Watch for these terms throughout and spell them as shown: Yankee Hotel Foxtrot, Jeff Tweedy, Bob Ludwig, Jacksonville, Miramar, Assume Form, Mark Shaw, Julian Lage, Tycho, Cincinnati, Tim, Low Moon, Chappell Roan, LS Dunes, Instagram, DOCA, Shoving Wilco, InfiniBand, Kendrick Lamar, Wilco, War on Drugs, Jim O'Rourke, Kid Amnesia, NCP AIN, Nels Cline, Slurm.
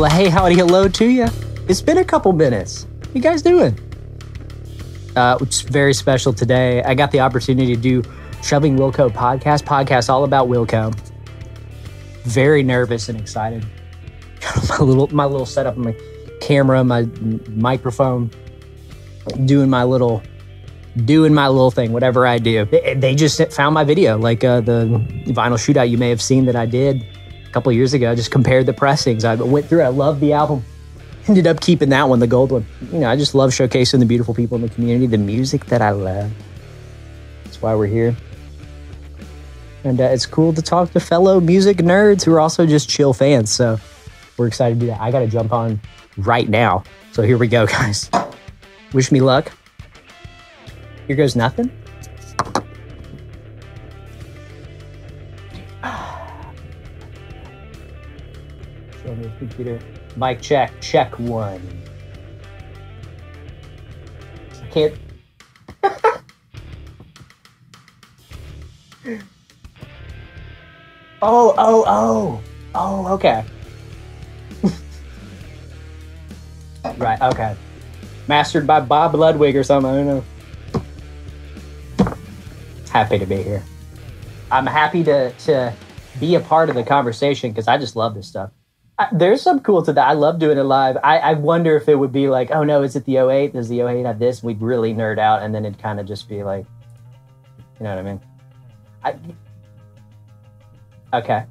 Well, hey, howdy, hello to you. It's been a couple minutes. How you guys doing? It's very special today. I got the opportunity to do Shoving Wilco podcast all about Wilco. Very nervous and excited. my little setup, my camera, my microphone, doing my little thing, whatever I do. They just found my video, like the vinyl shootout you may have seen that I did a couple years ago. I just compared the pressings. I went through. I loved the album. Ended up keeping that one, the gold one. You know, I just love showcasing the beautiful people in the community, the music that I love. That's why we're here. And it's cool to talk to fellow music nerds who are also just chill fans. So we're excited to do that. I got to jump on right now. So here we go, guys. Wish me luck. Here goes nothing. Show me the computer. Mic check. Check one. I can't. Oh, okay. Right, okay. Mastered by Bob Ludwig or something, I don't know. Happy to be here. I'm happy to be a part of the conversation because I just love this stuff. There's some cool to that. I love doing it live. I wonder if it would be like, oh no, is it the 08? Does the 08 have this? We'd really nerd out and then it'd kind of just be like, you know what I mean? Okay.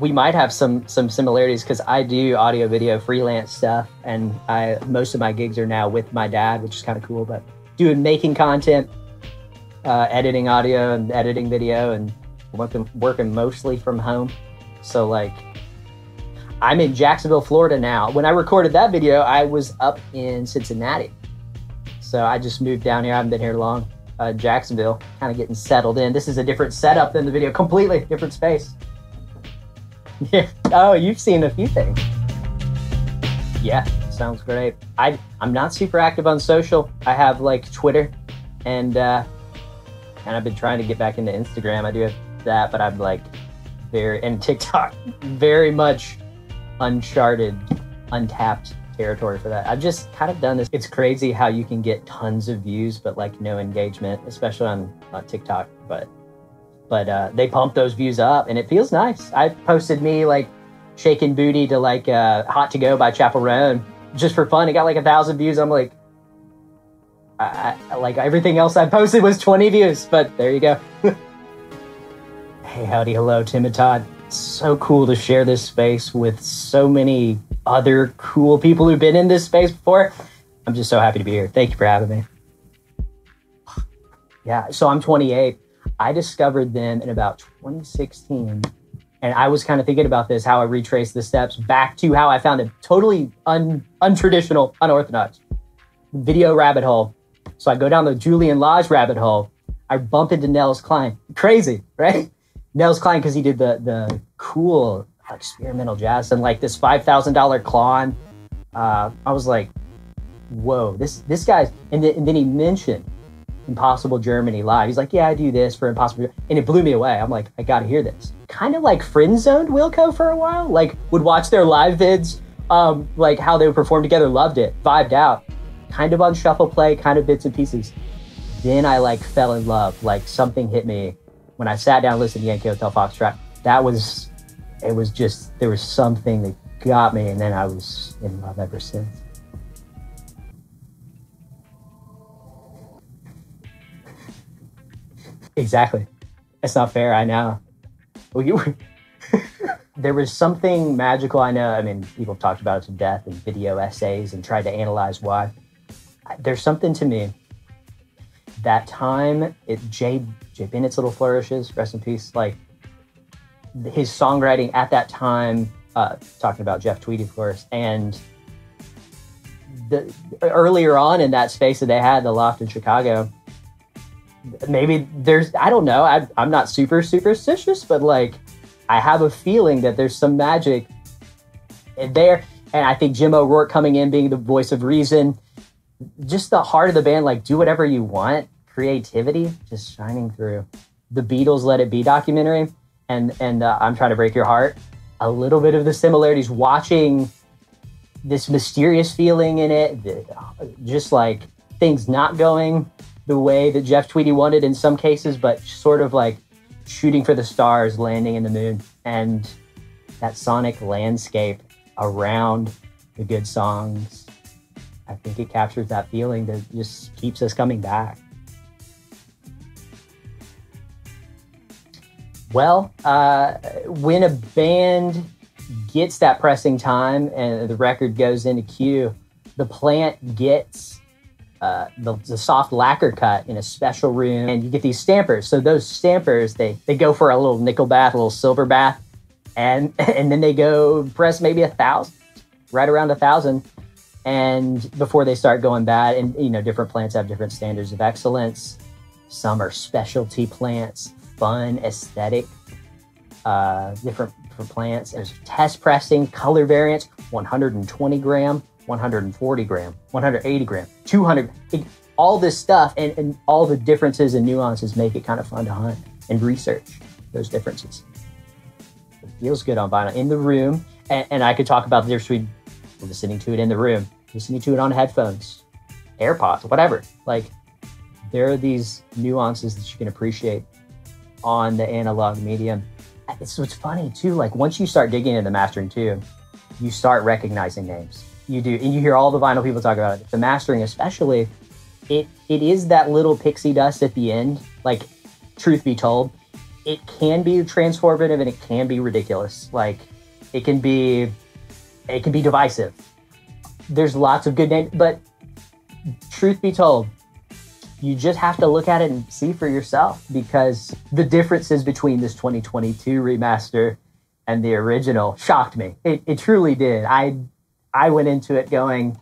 We might have some similarities because I do audio, video, freelance stuff, and most of my gigs are now with my dad, which is kind of cool. But making content, editing audio and editing video, and working mostly from home. So like, I'm in Jacksonville, Florida now. When I recorded that video, I was up in Cincinnati. So I just moved down here. I haven't been here long. Jacksonville, kind of getting settled in. This is a different setup than the video, completely different space. Yeah. Oh, you've seen a few things. Yeah, sounds great. I'm not super active on social. I have like Twitter, and I've been trying to get back into Instagram. I do have that, but I'm like and TikTok, very much untapped territory for that. I've just kind of done this. It's crazy how you can get tons of views, but like no engagement, especially on TikTok. But they pump those views up and it feels nice. I posted me like shaking booty to like Hot to Go by Chappell Roan just for fun. It got like 1,000 views. I'm like, I like everything else I posted was 20 views, but there you go. Hey, howdy, hello, Tim and Todd. It's so cool to share this space with so many other cool people who've been in this space before. I'm just so happy to be here. Thank you for having me. Yeah, so I'm 28. I discovered them in about 2016, and I was kind of thinking about this, how I retraced the steps back to how I found it. Totally untraditional, unorthodox video rabbit hole. So I go down the Julian Lage rabbit hole. I bump into Nels Cline. Crazy, right? Nels Cline, because he did the cool experimental jazz and like this $5,000 clone. I was like, whoa, this guy's. And then he mentioned Impossible Germany live. He's like, yeah, I do this for Impossible Germany. And it blew me away. I'm like, I gotta hear this. Kind of like friend zoned Wilco for a while. Like would watch their live vids, like how they would perform together. Loved it. Vibed out. Kind of on shuffle play, kind of bits and pieces. Then I like fell in love. Like something hit me when I sat down and listened to Yankee Hotel Foxtrot. It was just, there was something that got me, and then I was in love ever since. Exactly. That's not fair, I know. Well, there was something magical, I know. I mean, people have talked about it to death in video essays and tried to analyze why. There's something to me. That time, Jay Bennett's little flourishes, rest in peace, like his songwriting at that time, talking about Jeff Tweedy, of course, and earlier on in that space that they had, the Loft in Chicago, maybe there's, I don't know, I'm not super superstitious, but like I have a feeling that there's some magic in there. And I think Jim O'Rourke coming in, being the voice of reason, just the heart of the band, like do whatever you want, creativity just shining through. The Beatles Let It Be documentary and I'm Trying to Break Your Heart, a little bit of the similarities, watching this mysterious feeling in it, just like things not going the way that Jeff Tweedy wanted in some cases, but sort of like shooting for the stars, landing in the moon, and that sonic landscape around the good songs. I think it captures that feeling that just keeps us coming back. Well, when a band gets that pressing time and the record goes into queue, the plant gets the soft lacquer cut in a special room, and you get these stampers. So those stampers, they go for a little nickel bath, a little silver bath, and then they go press maybe 1,000, right around 1,000, and before they start going bad. And you know, different plants have different standards of excellence. Some are specialty plants, fun, aesthetic, different for plants. There's test pressing, color variants, 120 gram, 140 gram, 180 gram, 200, all this stuff, and all the differences and nuances make it kind of fun to hunt and research those differences. It feels good on vinyl in the room. And I could talk about the difference between listening to it in the room, listening to it on headphones, AirPods, whatever. Like, there are these nuances that you can appreciate on the analog medium. It's what's funny too, like once you start digging into mastering too, you start recognizing names. You do, and you hear all the vinyl people talk about it. The mastering especially, it is that little pixie dust at the end. Like, truth be told, it can be transformative and it can be ridiculous. Like, it can be divisive. There's lots of good names, but truth be told, you just have to look at it and see for yourself, because the differences between this 2022 remaster and the original shocked me. It truly did. I went into it going,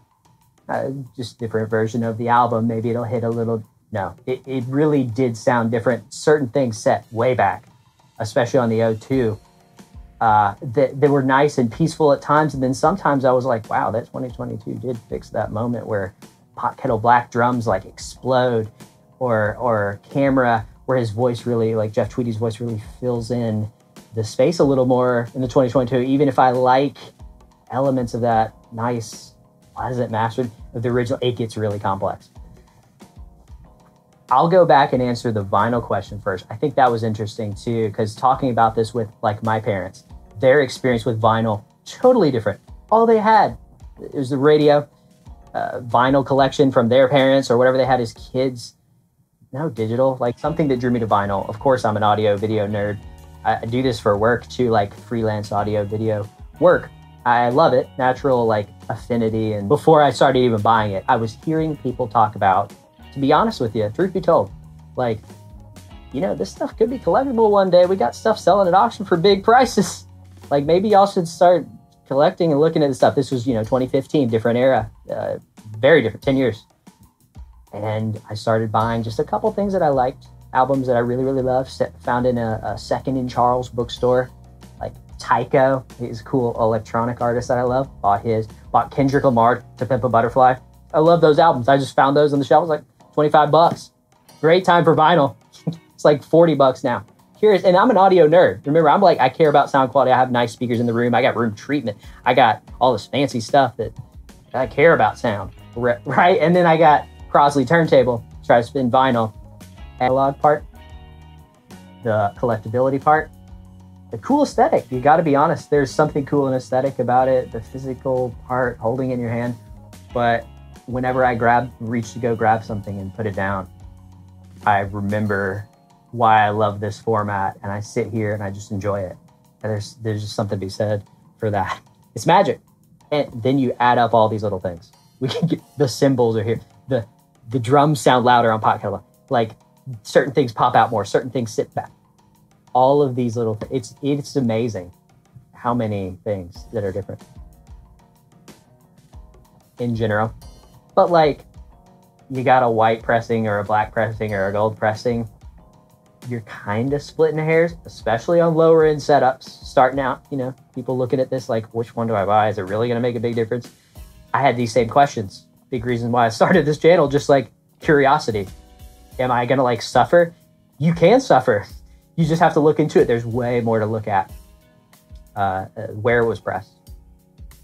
just different version of the album. Maybe it'll hit a little. No, it really did sound different. Certain things set way back, especially on the O2. They were nice and peaceful at times. And then sometimes I was like, wow, that 2022 did fix that moment where pot kettle black drums like explode, or camera where his voice really, like Jeff Tweedy's voice really fills in the space a little more in the 2022. Even if I like elements of that nice, pleasant mastered of the original, it gets really complex. I'll go back and answer the vinyl question first. I think that was interesting too, because talking about this with like my parents, their experience with vinyl, totally different. All they had is the radio, vinyl collection from their parents or whatever they had as kids. No digital, like something that drew me to vinyl. Of course, I'm an audio video nerd. I do this for work too, like freelance audio video work. I love it, natural like affinity. And before I started even buying it, I was hearing people talk about, to be honest with you, truth be told, like, you know, this stuff could be collectible one day. We got stuff selling at auction for big prices. Like, maybe y'all should start collecting and looking at the stuff. This was, you know, 2015, different era, very different, 10 years. And I started buying just a couple things that I liked, albums that I really, really loved, found in a Second and Charles bookstore. Tycho, he's a cool electronic artist that I love. Bought Kendrick Lamar to Pimp a Butterfly. I love those albums. I just found those on the shelves, like 25 bucks. Great time for vinyl. It's like 40 bucks now. Curious, and I'm an audio nerd. Remember, I'm like, I care about sound quality. I have nice speakers in the room. I got room treatment. I got all this fancy stuff that I care about sound, right? And then I got Crosley turntable, try to spin vinyl. Analog part, the collectability part. The cool aesthetic, you gotta be honest, there's something cool and aesthetic about it, the physical part, holding in your hand. But whenever I reach to go grab something and put it down, I remember why I love this format, and I sit here and I just enjoy it. And there's just something to be said for that. It's magic. And then you add up all these little things. We can get, the cymbals are here. The drums sound louder on pot kettle. Like, certain things pop out more, certain things sit back. All of these little things, it's amazing how many things that are different in general. But like, you got a white pressing or a black pressing or a gold pressing, you're kind of splitting hairs, especially on lower end setups, starting out, you know, people looking at this like, which one do I buy? Is it really gonna make a big difference? I had these same questions. Big reason why I started this channel, just like curiosity. Am I gonna like suffer? You can suffer. You just have to look into it. There's way more to look at. where it was pressed.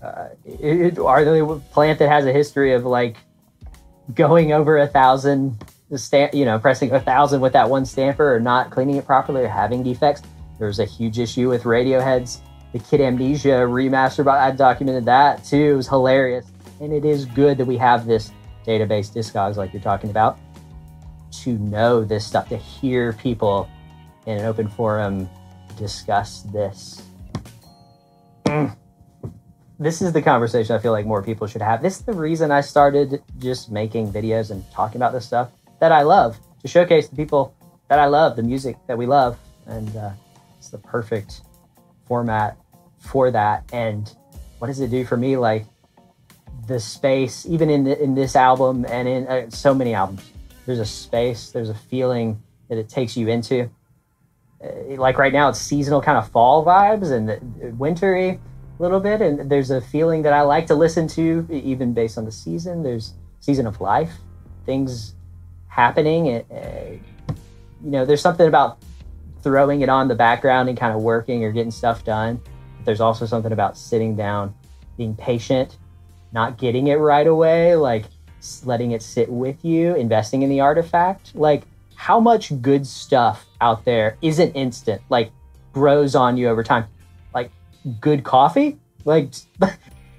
Are they a plant that has a history of like going over 1,000, you know, pressing 1,000 with that one stamper, or not cleaning it properly, or having defects? There's a huge issue with Radiohead's the Kid Amnesia remaster, but I documented that too. It was hilarious. And it is good that we have this database, Discogs, like you're talking about, to know this stuff, to hear people in an open forum discuss this. This is the conversation I feel like more people should have. This is the reason I started just making videos and talking about this stuff that I love, to showcase the people that I love, the music that we love. And it's the perfect format for that. And what does it do for me? Like, the space, even in this album and in so many albums, there's a space, there's a feeling that it takes you into. Like right now, it's seasonal kind of fall vibes and wintry a little bit. And there's a feeling that I like to listen to, even based on the season. There's season of life, things happening. You know, there's something about throwing it on the background and kind of working or getting stuff done. But there's also something about sitting down, being patient, not getting it right away, like letting it sit with you, investing in the artifact. Like, how much good stuff out there isn't instant, like grows on you over time. Like good coffee, like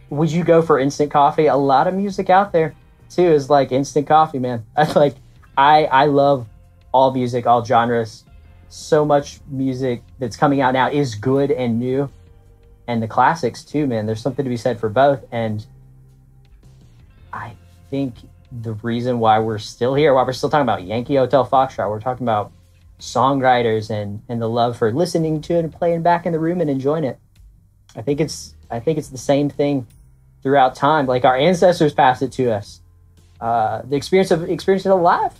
would you go for instant coffee? A lot of music out there too is like instant coffee, man. Like I love all music, all genres. So much music that's coming out now is good and new, and the classics too, man. There's something to be said for both. And I think the reason why we're still here, why we're still talking about Yankee Hotel Foxtrot, we're talking about songwriters and the love for listening to it and playing back in the room and enjoying it. I think it's the same thing throughout time. Like our ancestors passed it to us. The experience of experiencing it live,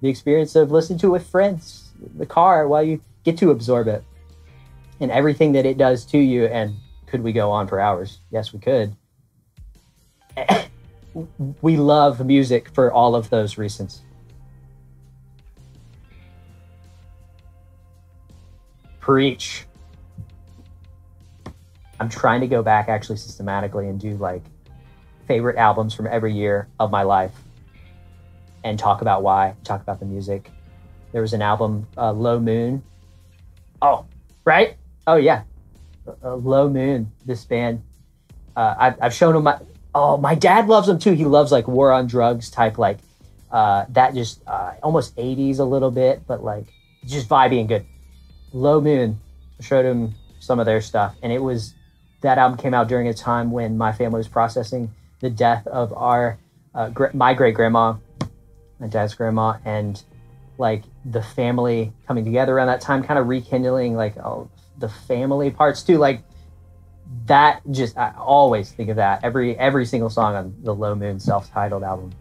the experience of listening to it with friends, the car, while you get to absorb it and everything that it does to you. And could we go on for hours? Yes, we could. We love music for all of those reasons. Preach. I'm trying to go back actually systematically and do like favorite albums from every year of my life and talk about why, talk about the music. There was an album, Low Moon. Oh, right? Oh, yeah. Low Moon, this band. I've shown them my... Oh, my dad loves them too. He loves like War on Drugs type, like that just almost 80s a little bit, but like just vibey and good. Low Moon, showed him some of their stuff. And it was, that album came out during a time when my family was processing the death of our, my great-grandma, my dad's grandma, and like the family coming together around that time, kind of rekindling like all the family parts too. Like that just, I always think of that. Every single song on the Low Moon self-titled album,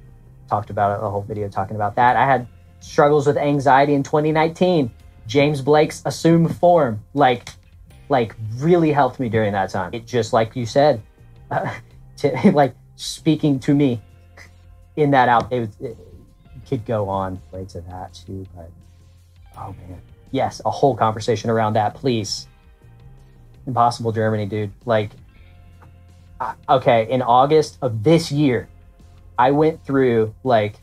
talked about it, the whole video talking about that. I had struggles with anxiety in 2019. James Blake's Assume Form, like really helped me during that time. It just, like you said, like speaking to me in that album. It could go on way to that too, but oh man. Yes, a whole conversation around that, please. Impossible Germany, dude. Like, okay, in August of this year, I went through, like,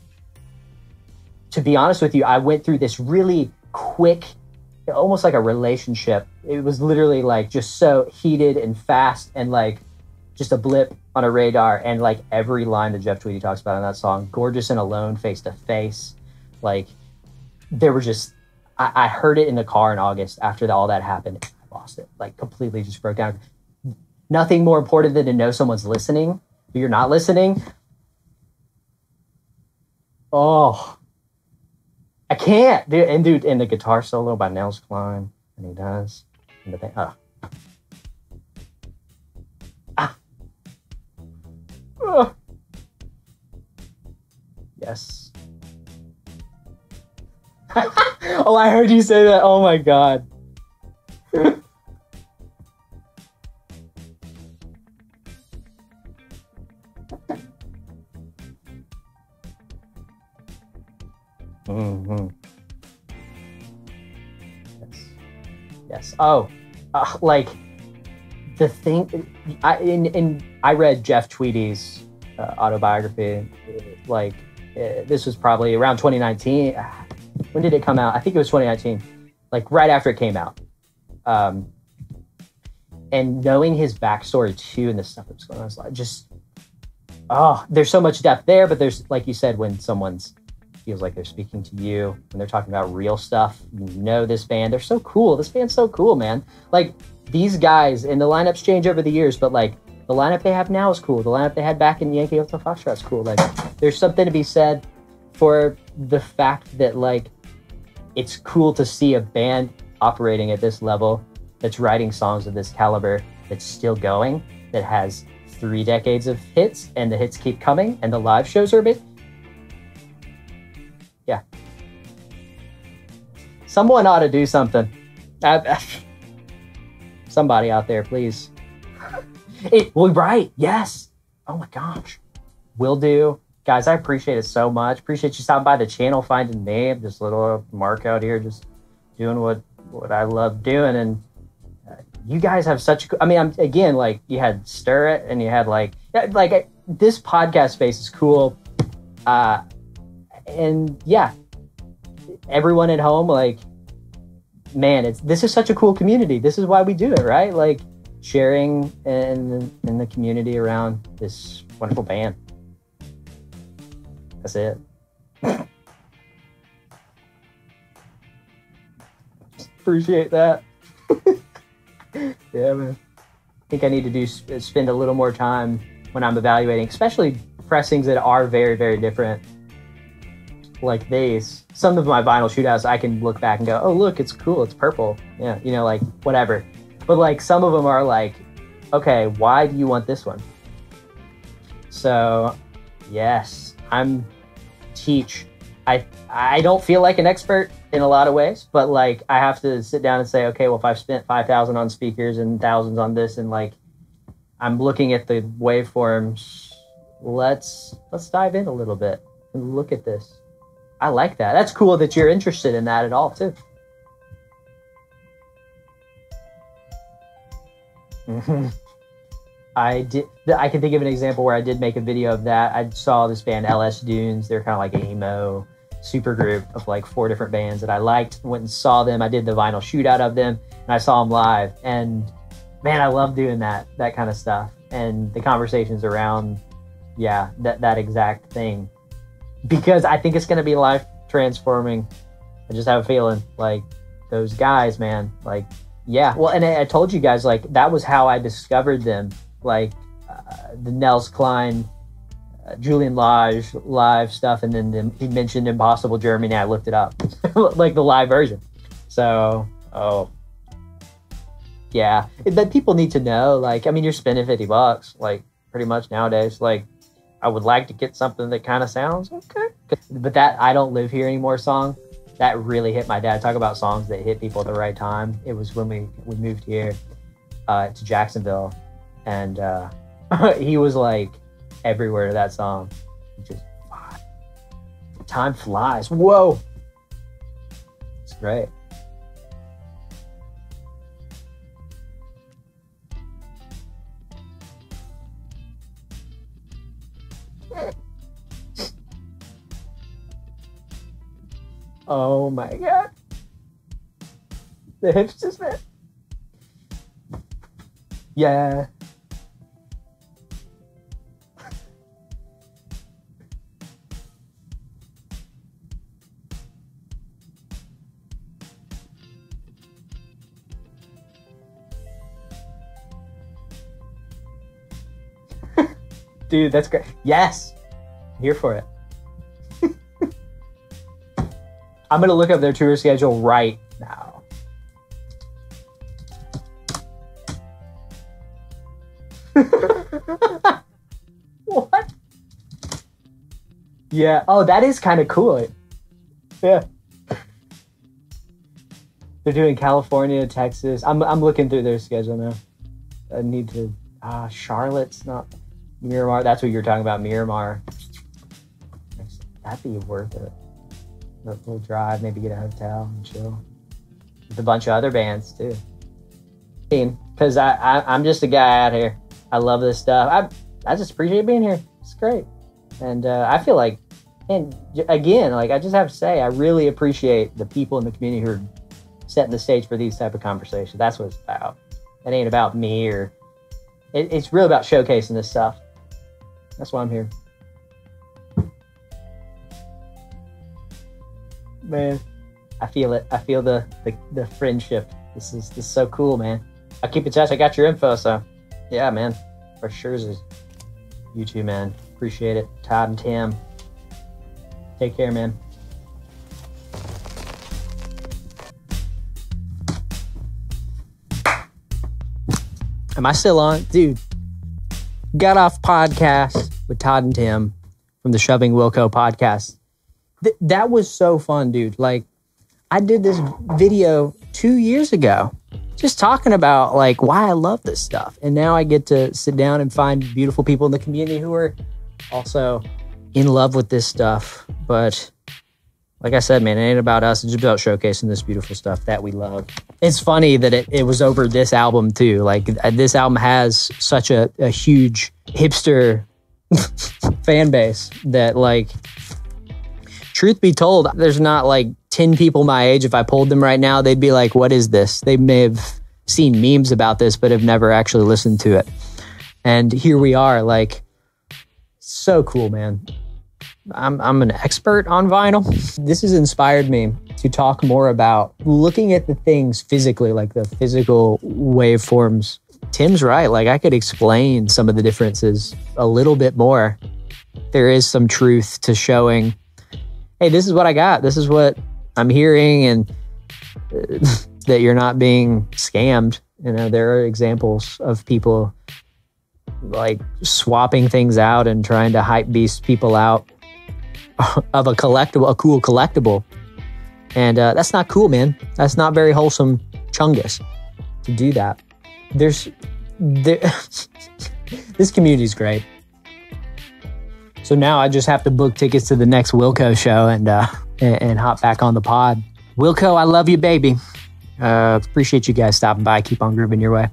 to be honest with you, I went through this really quick, almost like a relationship. It was literally, like, just so heated and fast and, like, just a blip on a radar. And, like, every line that Jeff Tweedy talks about in that song, gorgeous and alone, face to face. Like, there were just, I heard it in the car in August after all that happened. Lost it, like completely just broke down. Nothing more important than to know someone's listening, but you're not listening. Oh, I can't, dude. And dude, and the guitar solo by Nels Cline, and he does, and the thing, yes. Oh, I heard you say that. Oh my God. Yes. Oh, like the thing, I read Jeff Tweedy's autobiography, like this was probably around 2019. When did it come out? I think it was 2019, like right after it came out. And knowing his backstory too, and the stuff that's going on, it's like just, oh, there's so much depth there. But there's, like you said, when someone's feels like they're speaking to you, when they're talking about real stuff, you know, this band, they're so cool. This band's so cool, man. Like these guys, and the lineups change over the years, but like the lineup they have now is cool. The lineup they had back in Yankee Hotel Foxtrot is cool. Like there's something to be said for the fact that like it's cool to see a band operating at this level, that's writing songs of this caliber, that's still going, that has 3 decades of hits, and the hits keep coming, and the live shows are a bit. Yeah. Someone ought to do something. Somebody out there, please. Well, right. Yes. Oh my gosh. Will do. Guys, I appreciate it so much. Appreciate you stopping by the channel, finding me. I'm just little Mark out here, just doing what I love doing. And you guys have such, I mean, I'm, again, like you had Stir It and you had like this podcast space is cool. And yeah, everyone at home, like, man, this is such a cool community. This is why we do it, right? Like sharing in the community around this wonderful band. That's it. Just appreciate that. Yeah, man. I think I need to spend a little more time when I'm evaluating, especially pressings that are very, very different. Like these, some of my vinyl shootouts, I can look back and go, oh, look, it's cool. It's purple. Yeah, you know, like whatever. But like some of them are like, okay, why do you want this one? So yes, I'm teach. I don't feel like an expert in a lot of ways, but like I have to sit down and say, okay, well, if I've spent 5,000 on speakers and thousands on this, and like I'm looking at the waveforms, let's dive in a little bit and look at this. I like that. That's cool that you're interested in that at all too. I can think of an example where I did make a video of that. I saw this band LS Dunes. They're kind of like an emo super group of like 4 different bands that I liked. Went and saw them. I did the vinyl shootout of them, and I saw them live. And man, I love doing that kind of stuff and the conversations around, yeah, that exact thing. Because I think it's going to be life transforming. I just have a feeling like those guys, man, like, yeah. Well, and I told you guys, like, that was how I discovered them. Like the Nels Cline, Julian Lage live stuff. And then he mentioned Impossible Germany. I looked it up, like the live version. So, oh yeah, that people need to know. Like, I mean, you're spending $50, like pretty much nowadays, like, I would like to get something that kind of sounds okay. But that I Don't Live Here Anymore song, that really hit my dad. Talk about songs that hit people at the right time. It was when we moved here to Jacksonville, and he was like everywhere to that song. Just, time flies. Whoa. It's great. Oh my God. The hips just met. Yeah. Dude, that's great. Yes. I'm here for it. I'm going to look up their tour schedule right now. What? Yeah. Oh, that is kind of cool. Yeah. They're doing California, Texas. I'm looking through their schedule now. I need to... Charlotte's not... Miramar. That's what you're talking about, Miramar. That'd be worth it. We'll drive, maybe get a hotel and chill with a bunch of other bands too. because I'm just a guy out here. I love this stuff. I just appreciate being here. It's great. And I feel like, and again, like I just have to say, I really appreciate the people in the community who are setting the stage for these type of conversations. That's what it's about. It ain't about me or, it's really about showcasing this stuff. That's why I'm here. Man, I feel it. I feel the friendship. This is so cool, man. I'll keep in touch. I got your info, so yeah, man. For sure, you too, man. Appreciate it. Todd and Tim. Take care, man. Am I still on? Dude, got off podcast with Todd and Tim from the Shoving Wilco podcast. That was so fun, dude. Like, I did this video 2 years ago just talking about, like, why I love this stuff. And now I get to sit down and find beautiful people in the community who are also in love with this stuff. But like I said, man, it ain't about us. It's about showcasing this beautiful stuff that we love. It's funny that it was over this album, too. Like, this album has such a huge hipster fan base that, like... Truth be told, there's not like 10 people my age. If I polled them right now, they'd be like, what is this? They may have seen memes about this, but have never actually listened to it. And here we are, like, so cool, man. I'm an expert on vinyl. This has inspired me to talk more about looking at the things physically, like the physical waveforms. Tim's right. Like, I could explain some of the differences a little bit more. There is some truth to showing, hey, this is what I got. This is what I'm hearing, and that you're not being scammed. You know, there are examples of people like swapping things out and trying to hype beast people out of a collectible, a cool collectible. And that's not cool, man. That's not very wholesome chungus to do that. This community's great. So now I just have to book tickets to the next Wilco show and hop back on the pod. Wilco, I love you, baby. Appreciate you guys stopping by. Keep on grooving your way.